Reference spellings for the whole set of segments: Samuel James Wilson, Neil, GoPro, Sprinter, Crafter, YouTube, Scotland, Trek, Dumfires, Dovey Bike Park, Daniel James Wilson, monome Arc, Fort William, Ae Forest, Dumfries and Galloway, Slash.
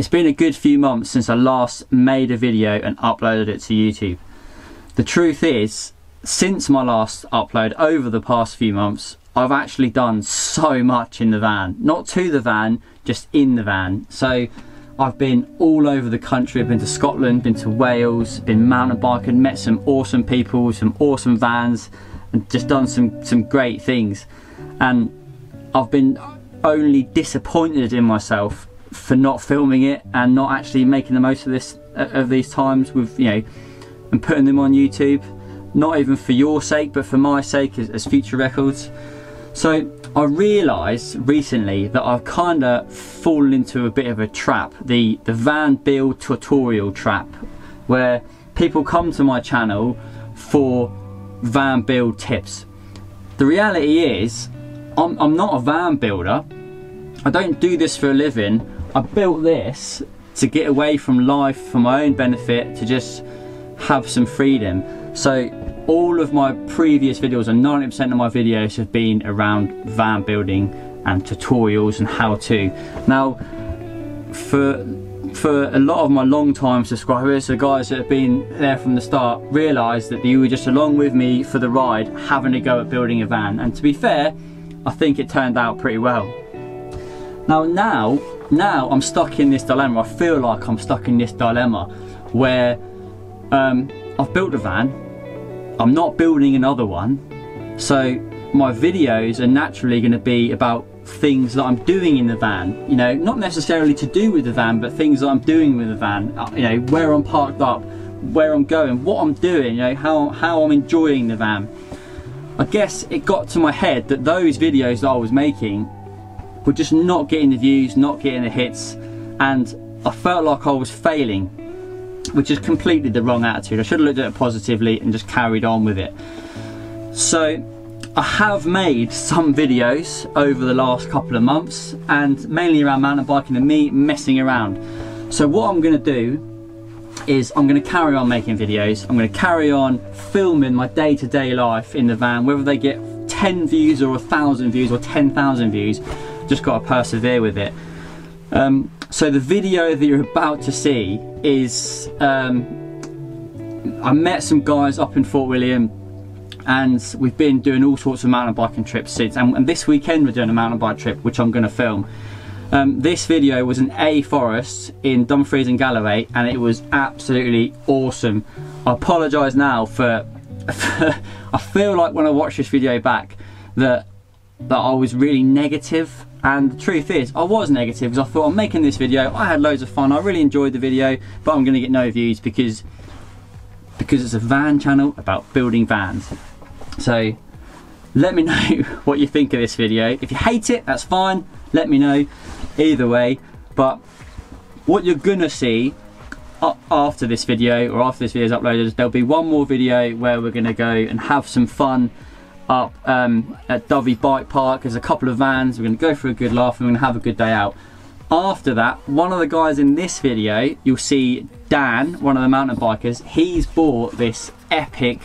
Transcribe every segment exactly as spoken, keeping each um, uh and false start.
It's been a good few months since I last made a video and uploaded it to YouTube. The truth is, since my last upload over the past few months, I've actually done so much in the van. Not to the van, just in the van. So I've been all over the country. I've been to Scotland, been to Wales, been mountain biking, met some awesome people, some awesome vans, and just done some, some great things. And I've been only disappointed in myself for not filming it and not actually making the most of this of these times with, you know, and putting them on YouTube. Not even for your sake, but for my sake as, as Future Records. So I realised recently that I've kind of fallen into a bit of a trap, the, the van build tutorial trap, where people come to my channel for van build tips. The reality is, I'm, I'm not a van builder. I don't do this for a living. I built this to get away from life, for my own benefit, to just have some freedom. So all of my previous videos, and ninety percent of my videos, have been around van building and tutorials and how to. Now, for for a lot of my long time subscribers, the guys that have been there from the start, realise that you were just along with me for the ride, having a go at building a van. And to be fair, I think it turned out pretty well. Now, now, now I'm stuck in this dilemma. I feel like I'm stuck in this dilemma where um, I've built a van, I'm not building another one, so my videos are naturally going to be about things that I'm doing in the van, you know, not necessarily to do with the van, but things that I'm doing with the van, you know, where I'm parked up, where I'm going, what I'm doing, you know, how, how I'm enjoying the van. I guess it got to my head that those videos that I was making were just not getting the views, not getting the hits, and I felt like I was failing, which is completely the wrong attitude. I should have looked at it positively and just carried on with it. So I have made some videos over the last couple of months, and mainly around mountain biking and me messing around. So what I'm going to do is I'm going to carry on making videos. I'm going to carry on filming my day-to-day life in the van, whether they get ten views or one thousand views or ten thousand views. Just got to persevere with it. Um, so the video that you're about to see is, um, I met some guys up in Fort William, and we've been doing all sorts of mountain biking trips since, and, and this weekend we're doing a mountain bike trip, which I'm going to film. Um, this video was in Ae Forest in Dumfries and Galloway, and it was absolutely awesome. I apologise now for, for I feel like when I watch this video back that that I was really negative. And the truth is, I was negative because I thought, I'm making this video, I had loads of fun, I really enjoyed the video, but I'm going to get no views because because it's a van channel about building vans. So let me know what you think of this video. If you hate it, that's fine, let me know either way. But what you're gonna see after this video, or after this video is uploaded, there'll be one more video where we're gonna go and have some fun up um, at Dovey Bike Park. There's a couple of vans, we're going to go for a good laugh and we're going to have a good day out. After that, one of the guys in this video, you'll see Dan, one of the mountain bikers, he's bought this epic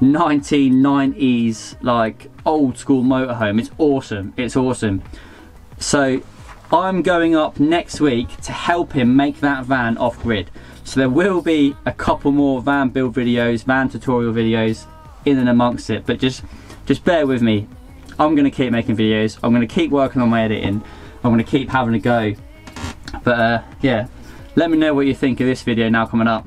nineteen nineties like old school motorhome. It's awesome, it's awesome. So I'm going up next week to help him make that van off grid. So there will be a couple more van build videos, van tutorial videos in and amongst it, but just Just bear with me. I'm going to keep making videos. I'm going to keep working on my editing. I'm going to keep having a go. But uh, yeah, let me know what you think of this video now coming up.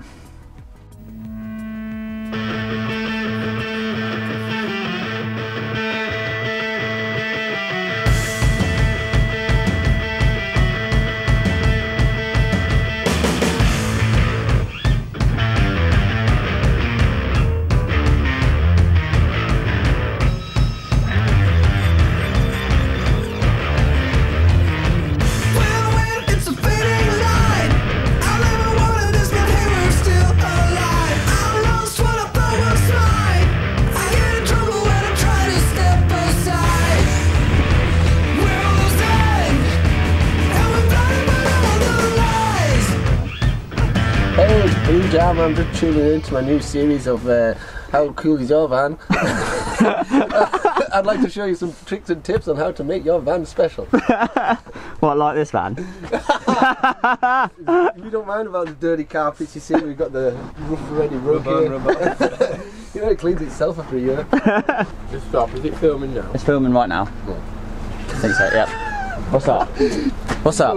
Jam, I'm just tuning into my new series of uh, How Cool Is Your Van? uh, I'd like to show you some tricks and tips on how to make your van special. What, like this van? You don't mind about the dirty carpets, you see, we've got the rough ready rug here. You know, it cleans itself after a year. Just stop, is it filming now? It's filming right now. Cool. I think so, yeah. What's up? What's up?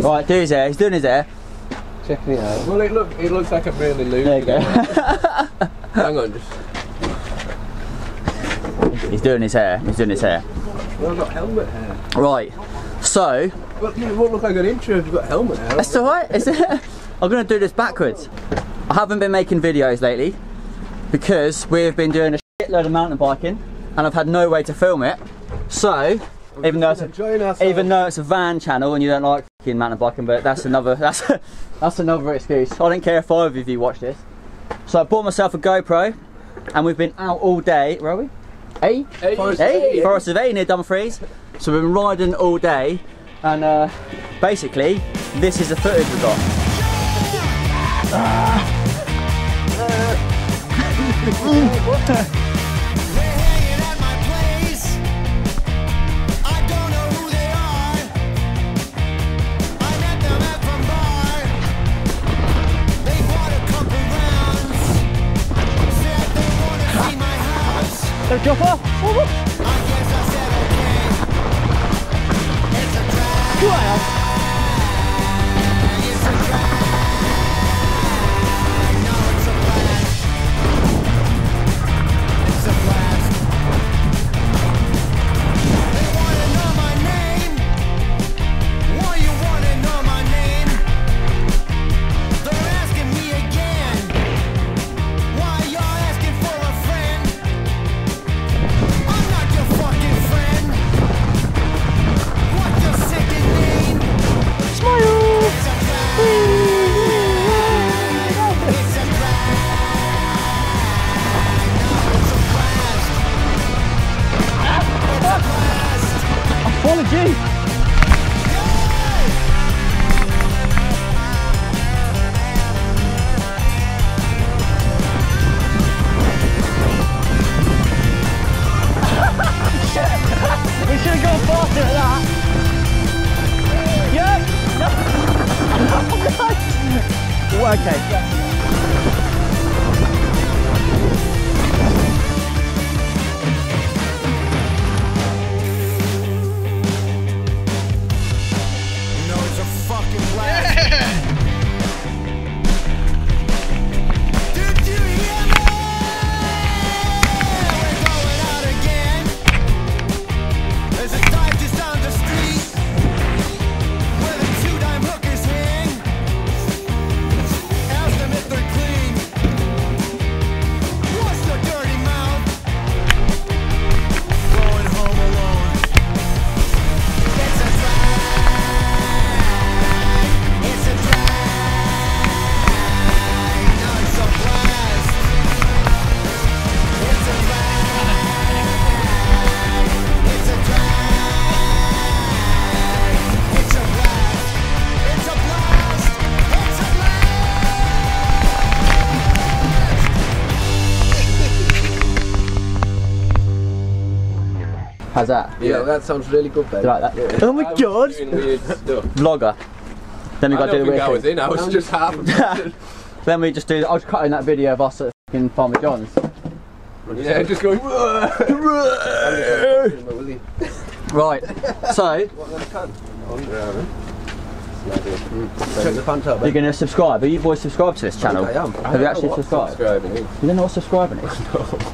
Right, do his hair, he's doing his hair. Checking it out. Well, it, look, it looks like a really loose. There you go. Hang on, just... He's doing his hair, he's doing his hair. Well, I've got helmet hair. Right, so... Well, it won't look like an intro if you've got helmet hair. That's alright, is it? I'm going to do this backwards. I haven't been making videos lately because we've been doing a shitload of mountain biking and I've had no way to film it. So... Even though, it's, even though it's a van channel and you don't like f***ing mountain biking, but that's another that's that's another excuse. I don't care if five of you watch this. So I bought myself a GoPro and we've been out all day. Where are we? Ae? Ae Forest, Ae. Ae. Forest of Ae near Dumfries. So we've been riding all day and uh, basically this is the footage we've got. Ah. uh. Don't jump off! Woo -woo. I guess I said okay. It's a drag. Wow. It's a drag. No, it's a blast. It's a blast. They wanna know my name. Why you wanna know my name? They're asking me again. Why y'all asking for a friend? How's that? Yeah, that sounds really good, Ben. Do you like that? Yeah. Oh my I god! Was doing weird stuff. Vlogger. Then we got to do the weird I was thing. in, I was just half a Then we just do, I was cutting that video of us at f***ing Farmer John's. Yeah, just going Right, so... Check the pants out, Ben. You're going to subscribe? Are you boys subscribed to this channel? I, I am. Have I you actually subscribed? You don't know what subscribing is? No.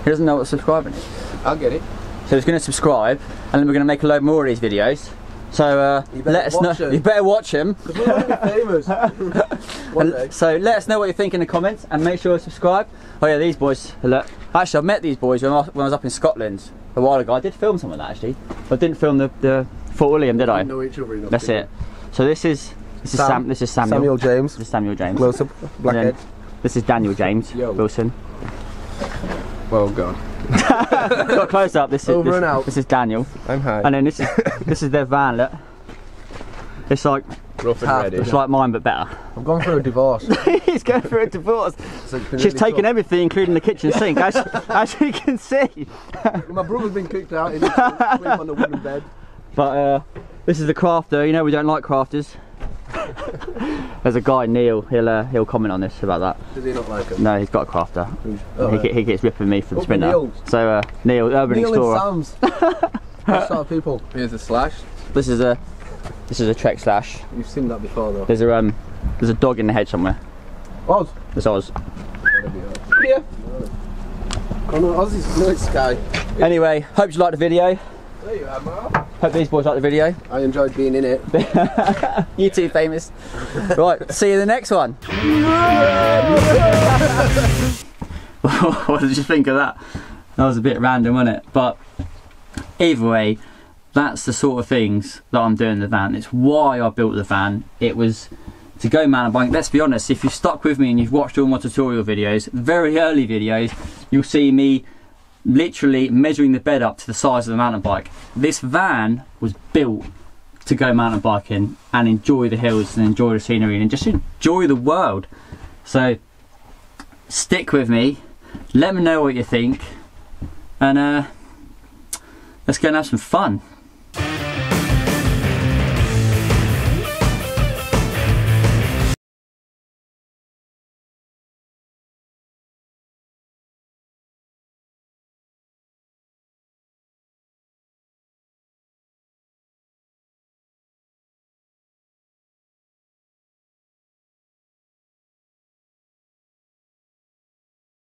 He doesn't know what subscribing is. I'll get it. So he's going to subscribe, and then we're going to make a load more of these videos. So uh, let us know. Him. You better watch them. We're already famous. And, so let us know what you think in the comments, and make sure to subscribe. Oh yeah, these boys. Look, actually, I met these boys when I, when I was up in Scotland a while ago. I did film some of that actually. I didn't film the, the Fort William, did I? I know each other enough. That's it. So this is this is Sam. Sam this is Samuel. Samuel James. This is Samuel James Wilson. Blackhead. This is Daniel James Yo. Wilson. Well gone. Got close up. This is Over this, and out. This is Daniel. I'm high. And then this is this is their van. Look, it's like Rough and half ready. It's like mine, but better. I'm going through a divorce. He's going through a divorce. She's taken everything, including the kitchen sink, as, as you can see. My brother's been kicked out. He's sleep on the wooden bed. But uh, this is the Crafter. You know we don't like Crafters. There's a guy, Neil, he'll uh, he'll comment on this about that. Does he not like him? No, he's got a Crafter. Oh, he, yeah. he gets ripping me for the sprinter. Neil. So uh, Neil, Urban Neil Explorer. And Sam's. Those sort of people. Here's a slash. This is a this is a Trek slash. You've seen that before though. There's a um there's a dog in the hedge somewhere. Oz. It's Oz. Yeah. Oh no, Oz is no Sky. Anyway, hope you liked the video. There you are, Mark. Hope these boys liked the video. I enjoyed being in it. You too, famous. Right, see you in the next one. What did you think of that? That was a bit random, wasn't it? But either way, that's the sort of things that I'm doing in the van. It's why I built the van. It was to go mountain biking. Let's be honest, if you've stuck with me and you've watched all my tutorial videos, very early videos, you'll see me literally measuring the bed up to the size of the mountain bike. This van was built to go mountain biking and enjoy the hills and enjoy the scenery and just enjoy the world. So stick with me, let me know what you think, and uh, let's go and have some fun.